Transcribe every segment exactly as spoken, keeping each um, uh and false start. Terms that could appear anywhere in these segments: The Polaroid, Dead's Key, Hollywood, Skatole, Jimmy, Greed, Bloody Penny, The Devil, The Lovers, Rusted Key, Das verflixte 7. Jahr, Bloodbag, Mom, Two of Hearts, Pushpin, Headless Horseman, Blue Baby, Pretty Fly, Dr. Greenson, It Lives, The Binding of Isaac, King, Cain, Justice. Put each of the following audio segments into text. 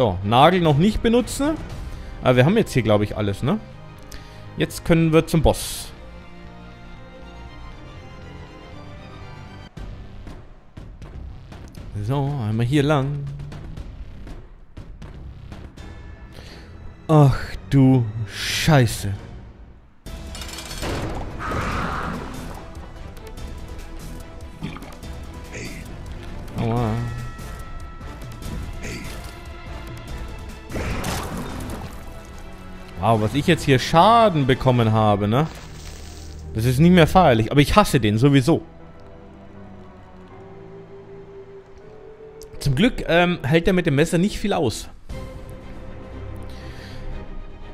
So, Nagel noch nicht benutzen. Aber wir haben jetzt hier, glaube ich, alles, ne? Jetzt können wir zum Boss. So, einmal hier lang. Ach du Scheiße. Aua. Wow, was ich jetzt hier Schaden bekommen habe, ne? Das ist nicht mehr feierlich, aber ich hasse den sowieso. Zum Glück ähm, hält er mit dem Messer nicht viel aus.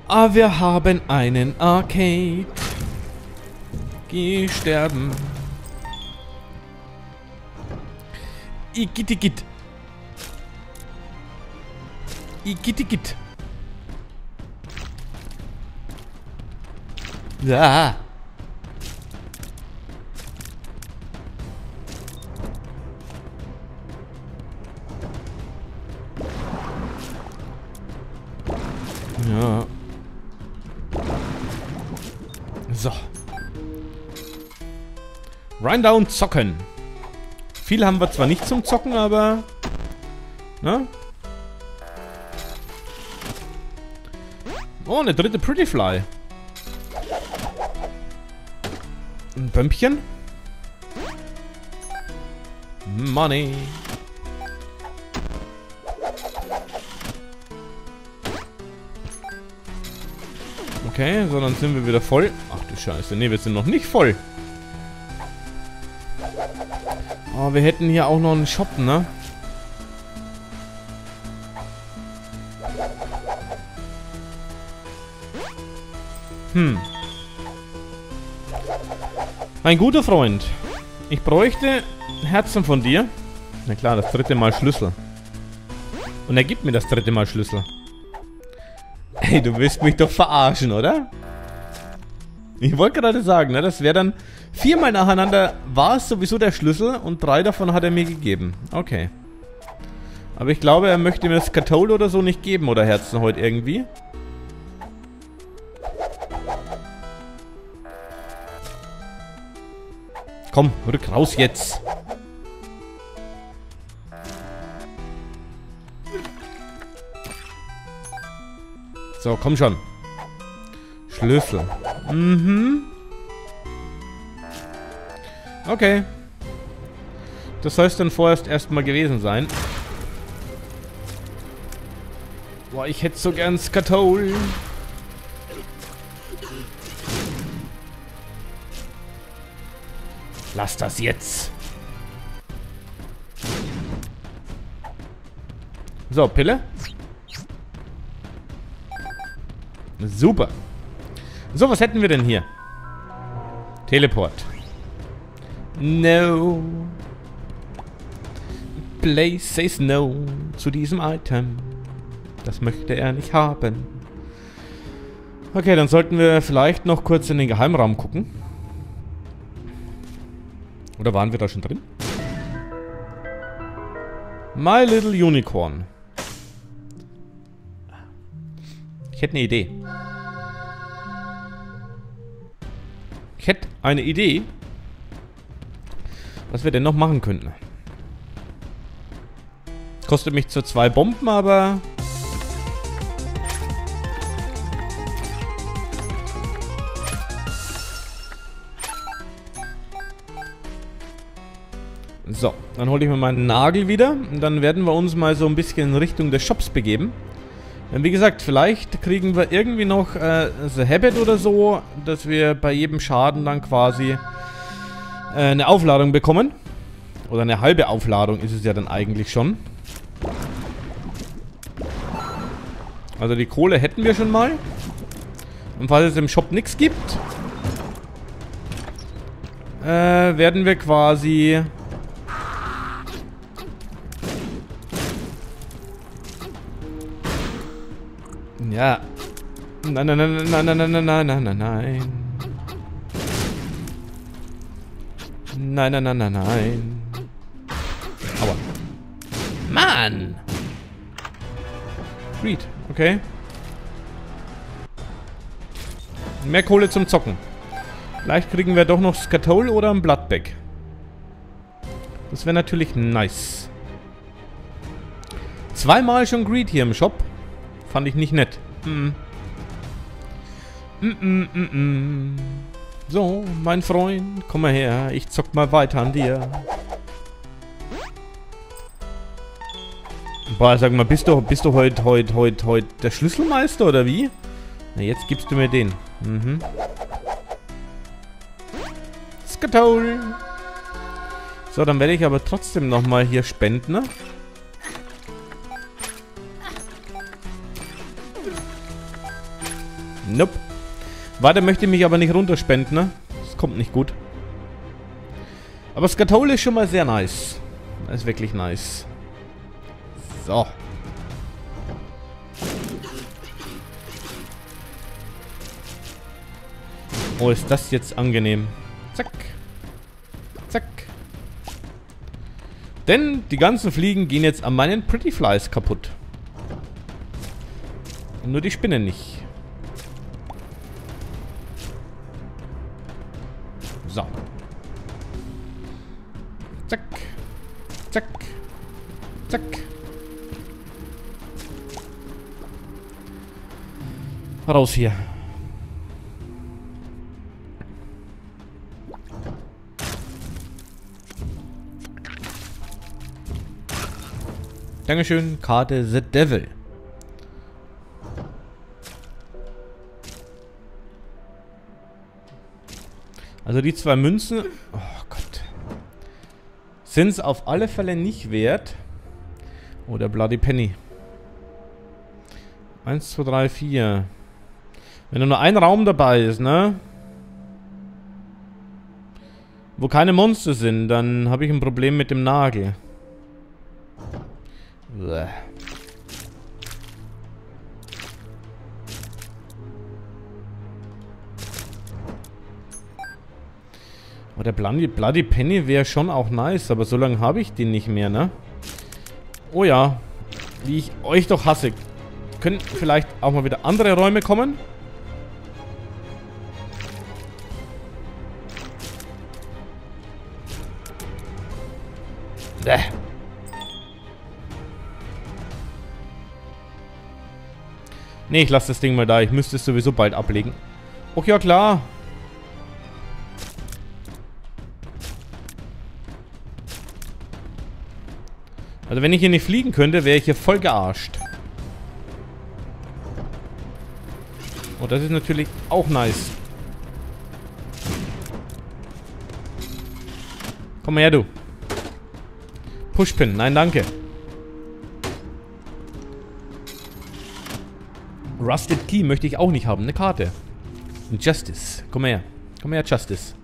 Ah, wir haben einen Arcade. Geh sterben. Igittigit. Igittigit. Ja. Ja. So. Rundown zocken. Viel haben wir zwar nicht zum Zocken, aber... Ne? Oh, eine dritte Pretty Fly. Ein Bömpchen. Money. Okay, so dann sind wir wieder voll. Ach du Scheiße. Ne, wir sind noch nicht voll. Oh, wir hätten hier auch noch einen Shop, ne? Hm. Mein guter Freund, ich bräuchte Herzen von dir. Na klar, das dritte Mal Schlüssel. Und er gibt mir das dritte Mal Schlüssel. Ey, du willst mich doch verarschen, oder? Ich wollte gerade sagen, ne, das wäre dann viermal nacheinander war es sowieso der Schlüssel und drei davon hat er mir gegeben. Okay. Aber ich glaube, er möchte mir das Skatole oder so nicht geben oder Herzen heute irgendwie. Komm, rück raus jetzt. So, komm schon. Schlüssel. Mhm. Okay. Das soll es dann vorerst erstmal gewesen sein. Boah, ich hätte so gern Skatole. Lass das jetzt. So, Pille. Super. So, was hätten wir denn hier? Teleport. No. Place says no zu diesem Item. Das möchte er nicht haben. Okay, dann sollten wir vielleicht noch kurz in den Geheimraum gucken. Oder waren wir da schon drin? My Little Unicorn. Ich hätte eine Idee. Ich hätte eine Idee, was wir denn noch machen könnten. Kostet mich zwar zwei Bomben, aber... So, dann hole ich mir meinen Nagel wieder und dann werden wir uns mal so ein bisschen in Richtung des Shops begeben. Denn wie gesagt, vielleicht kriegen wir irgendwie noch äh, The Habit oder so, dass wir bei jedem Schaden dann quasi äh, eine Aufladung bekommen. Oder eine halbe Aufladung ist es ja dann eigentlich schon. Also die Kohle hätten wir schon mal. Und falls es im Shop nichts gibt, äh, werden wir quasi... Ja. Nein, nein, nein, nein, nein, nein, nein, nein, nein, nein. Nein, nein, nein, nein, nein. Aua. Mann! Greed, okay. Mehr Kohle zum Zocken. Vielleicht kriegen wir doch noch Skatole oder ein Bloodbag. Das wäre natürlich nice. Zweimal schon Greed hier im Shop. Fand ich nicht nett. Mm. Mm -mm -mm -mm. So, mein Freund, komm mal her. Ich zock mal weiter an dir. Boah, sag mal, bist du, bist du heute, heute, heute, heute der Schlüsselmeister oder wie? Na, jetzt gibst du mir den. Mhm. Skatole. So, dann werde ich aber trotzdem nochmal hier spenden, ne? Nope. Weiter möchte ich mich aber nicht runterspenden, ne? Das kommt nicht gut. Aber Skatole ist schon mal sehr nice. Das ist wirklich nice. So. Oh, ist das jetzt angenehm. Zack. Zack. Denn die ganzen Fliegen gehen jetzt an meinen Pretty Flies kaputt. Und nur die Spinne nicht. So. Zack. Zack. Zack. Raus hier. Dankeschön, Karte The Devil. Also die zwei Münzen, oh Gott, sind es auf alle Fälle nicht wert. Oder Bloody Penny. eins, zwei, drei, vier. Wenn nur ein Raum dabei ist, ne? Wo keine Monster sind, dann habe ich ein Problem mit dem Nagel. Bleh. Oh, der Bloody, Bloody Penny wäre schon auch nice, aber so lange habe ich den nicht mehr, ne? Oh ja, wie ich euch doch hasse. Können vielleicht auch mal wieder andere Räume kommen? Bleh. Nee, ich lasse das Ding mal da. Ich müsste es sowieso bald ablegen. Och ja, klar. Also wenn ich hier nicht fliegen könnte, wäre ich hier voll gearscht. Oh, das ist natürlich auch nice. Komm mal her, du. Pushpin, nein, danke. Rusted Key möchte ich auch nicht haben. Eine Karte. Justice. Komm her. Komm her, Justice.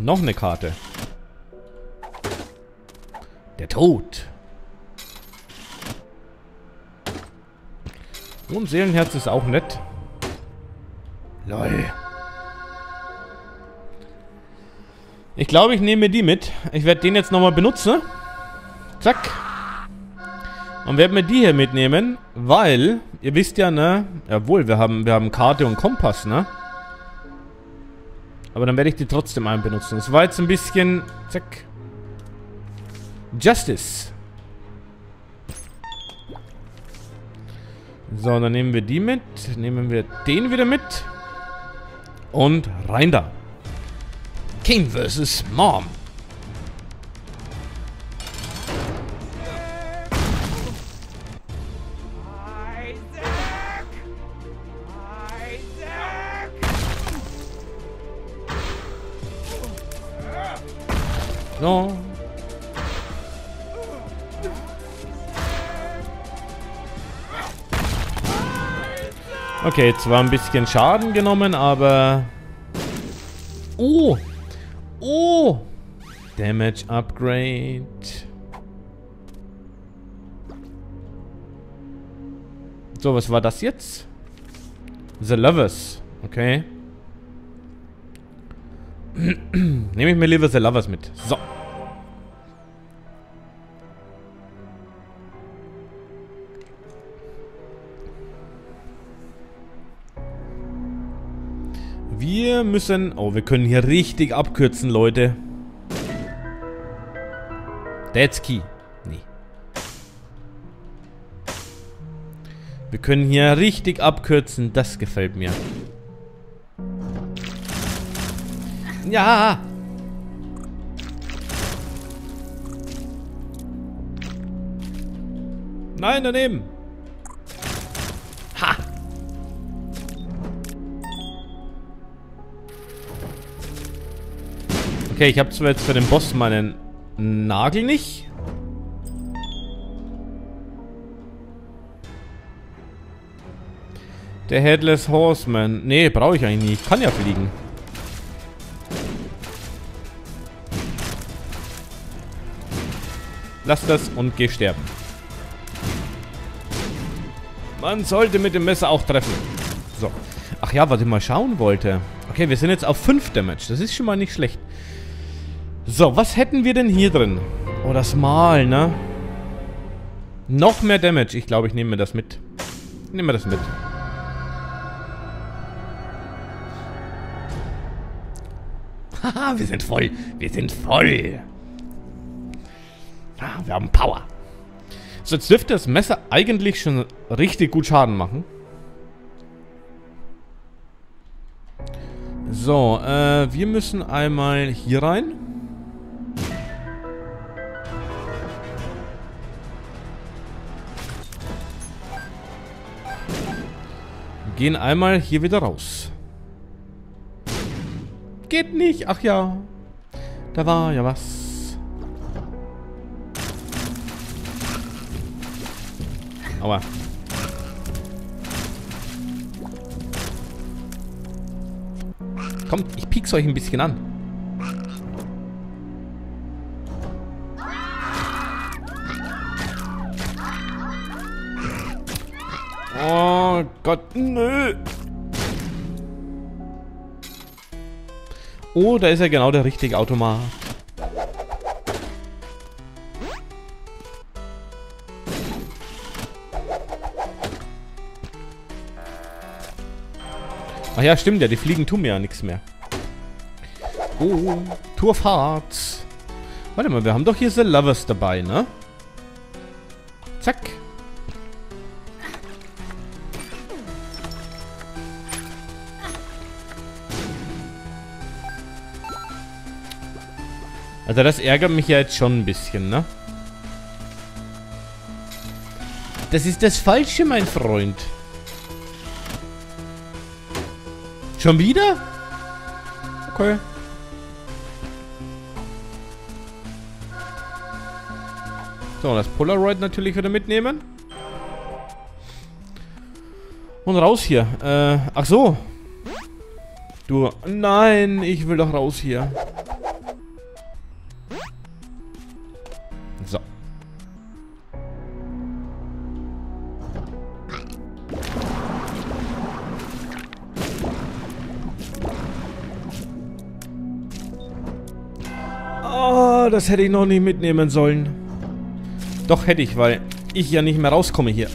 Noch eine Karte. Der Tod. Und Seelenherz ist auch nett. Lol. Ich glaube, ich nehme mir die mit. Ich werde den jetzt nochmal benutzen. Zack. Und werde mir die hier mitnehmen, weil, ihr wisst ja, ne? Jawohl, wir haben, wir haben Karte und Kompass, ne? Aber dann werde ich die trotzdem einbenutzen. Das war jetzt ein bisschen... Zack. Justice. So, dann nehmen wir die mit. Nehmen wir den wieder mit. Und rein da. King versus. Mom. Isaac. Isaac. So. Okay, zwar ein bisschen Schaden genommen, aber... Oh! Oh! Damage Upgrade. So, was war das jetzt? The Lovers. Okay. Nehme ich mir lieber The Lovers mit. So. Wir müssen... Oh, wir können hier richtig abkürzen, Leute. Dead's Key. Nee. Wir können hier richtig abkürzen. Das gefällt mir. Ja! Nein, daneben! Ha! Okay, ich habe zwar jetzt für den Boss meinen Nagel nicht. Der Headless Horseman. Nee, brauche ich eigentlich nicht. Ich kann ja fliegen. Lass das und geh sterben. Man sollte mit dem Messer auch treffen. So. Ach ja, was ich mal schauen wollte. Okay, wir sind jetzt auf fünf Damage. Das ist schon mal nicht schlecht. So, was hätten wir denn hier drin? Oh, das Mal, ne? Noch mehr Damage. Ich glaube, ich nehme mir das mit. Ich nehme mir das mit. Haha, wir sind voll. Wir sind voll. Ah, wir haben Power. So, jetzt dürfte das Messer eigentlich schon richtig gut Schaden machen. So, äh, wir müssen einmal hier rein. Gehen einmal hier wieder raus. Geht nicht. Ach ja. Da war ja was. Aua. Kommt, ich piek's euch ein bisschen an. Oh Gott, nö. Oh, da ist ja genau der richtige Automat. Ach ja, stimmt ja, die Fliegen tun mir ja nichts mehr. Oh, Two of Hearts. Warte mal, wir haben doch hier The Lovers dabei, ne? Zack. Also das ärgert mich ja jetzt schon ein bisschen, ne? Das ist das Falsche, mein Freund. Schon wieder? Okay. So, das Polaroid natürlich wieder mitnehmen. Und raus hier. Äh, ach so. Du. Nein, ich will doch raus hier. So. Das hätte ich noch nicht mitnehmen sollen. Doch hätte ich, weil ich ja nicht mehr rauskomme hier.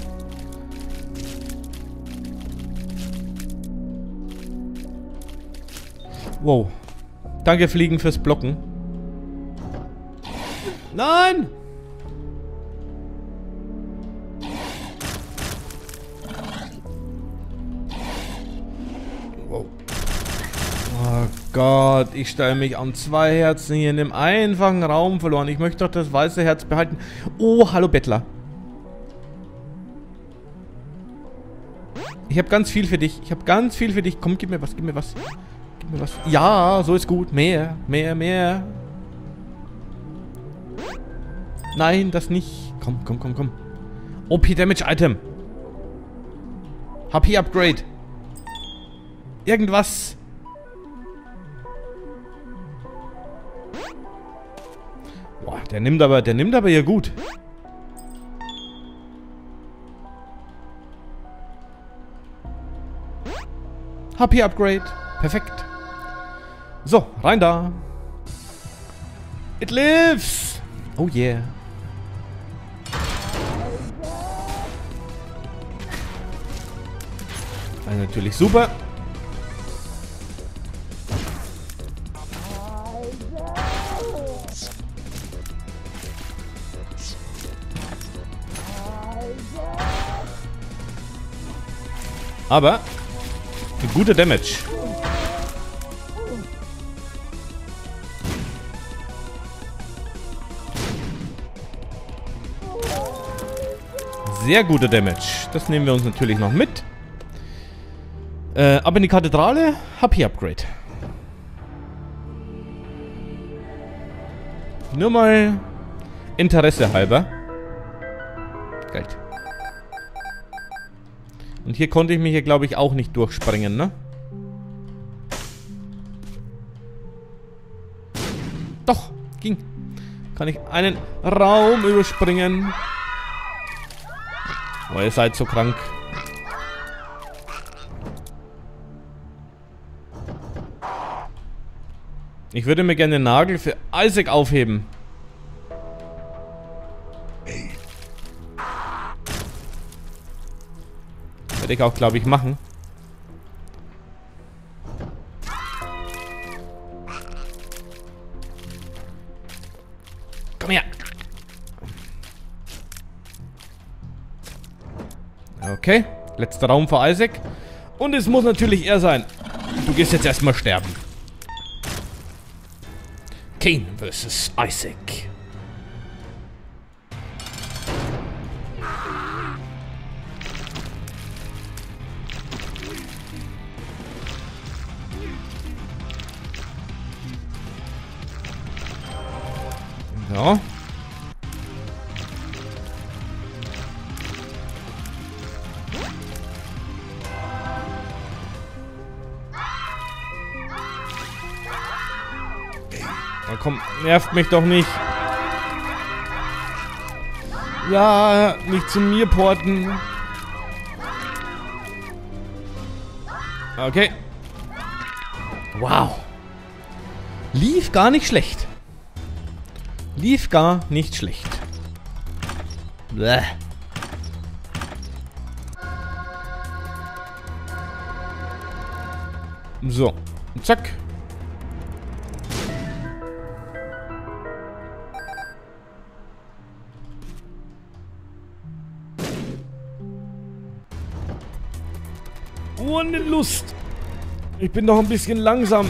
Wow. Danke, Fliegen, fürs Blocken. Nein! Gott, ich stelle mich an zwei Herzen hier in dem einfachen Raum verloren. Ich möchte doch das weiße Herz behalten. Oh, hallo Bettler. Ich habe ganz viel für dich. Ich habe ganz viel für dich. Komm, gib mir was, gib mir was. Gib mir was. Ja, so ist gut. Mehr, mehr, mehr. Nein, das nicht. Komm, komm, komm, komm. O P Damage Item. H P Upgrade. Irgendwas. Boah, der nimmt aber, der nimmt aber hier gut. H P Upgrade. Perfekt. So, rein da. It lives! Oh yeah. Also natürlich super. Aber eine gute Damage. Sehr gute Damage. Das nehmen wir uns natürlich noch mit. Äh, ab in die Kathedrale. Happy Upgrade. Nur mal Interesse halber. Geil. Und hier konnte ich mich hier, glaube ich, auch nicht durchspringen, ne? Doch, ging. Kann ich einen Raum überspringen? Oh, ihr seid so krank. Ich würde mir gerne einen Nagel für Isaac aufheben. Werde ich auch, glaube ich, machen. Komm her. Okay, letzter Raum für Isaac. Und es muss natürlich er sein. Du gehst jetzt erstmal sterben. Cain versus Isaac. Ja. Na komm, nervt mich doch nicht. Ja, nicht zu mir porten. Okay. Wow. Lief gar nicht schlecht. Lief gar nicht schlecht. Bleh. So, zack. Oh, ne Lust. Ich bin doch ein bisschen langsam.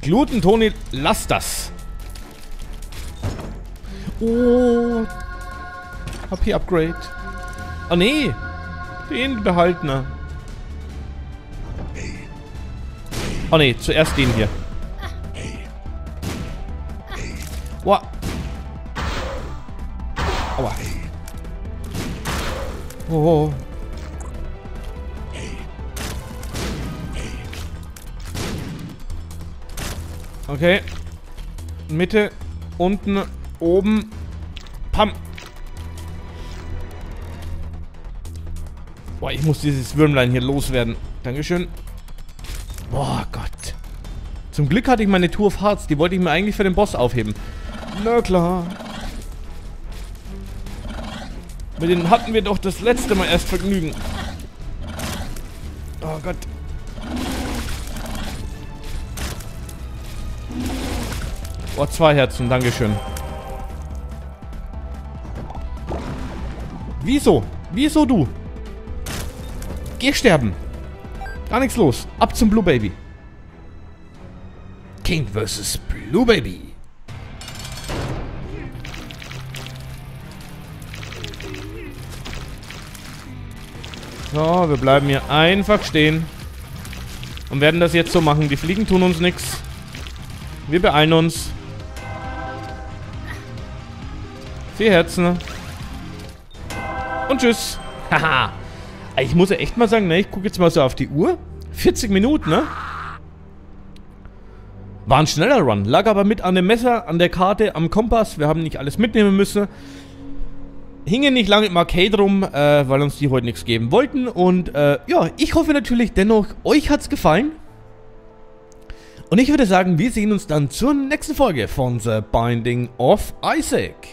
Gluten, Toni, lass das. Oh. Happy Upgrade. Oh, nee. Den Behaltner. Oh, nee. Zuerst den hier. Wow. Aua. Oh. Okay. Mitte, unten, oben. Pam. Boah, ich muss dieses Würmlein hier loswerden. Dankeschön. Boah, Gott. Zum Glück hatte ich meine Two of Hearts. Die wollte ich mir eigentlich für den Boss aufheben. Na klar. Mit denen hatten wir doch das letzte Mal erst Vergnügen. Oh Gott. Oh, zwei Herzen, dankeschön. Wieso? Wieso du? Geh sterben. Gar nichts los. Ab zum Blue Baby. King versus Blue Baby. So, wir bleiben hier einfach stehen. Und werden das jetzt so machen. Die Fliegen tun uns nichts. Wir beeilen uns. Vier Herzen. Und tschüss. Haha. Ich muss ja echt mal sagen, ne? Ich gucke jetzt mal so auf die Uhr. vierzig Minuten, ne? War ein schneller Run. Lag aber mit an dem Messer, an der Karte, am Kompass. Wir haben nicht alles mitnehmen müssen. hingen nicht lange im Arcade rum, äh, weil uns die heute nichts geben wollten. Und äh, ja, ich hoffe natürlich dennoch, euch hat's gefallen. Und ich würde sagen, wir sehen uns dann zur nächsten Folge von The Binding of Isaac.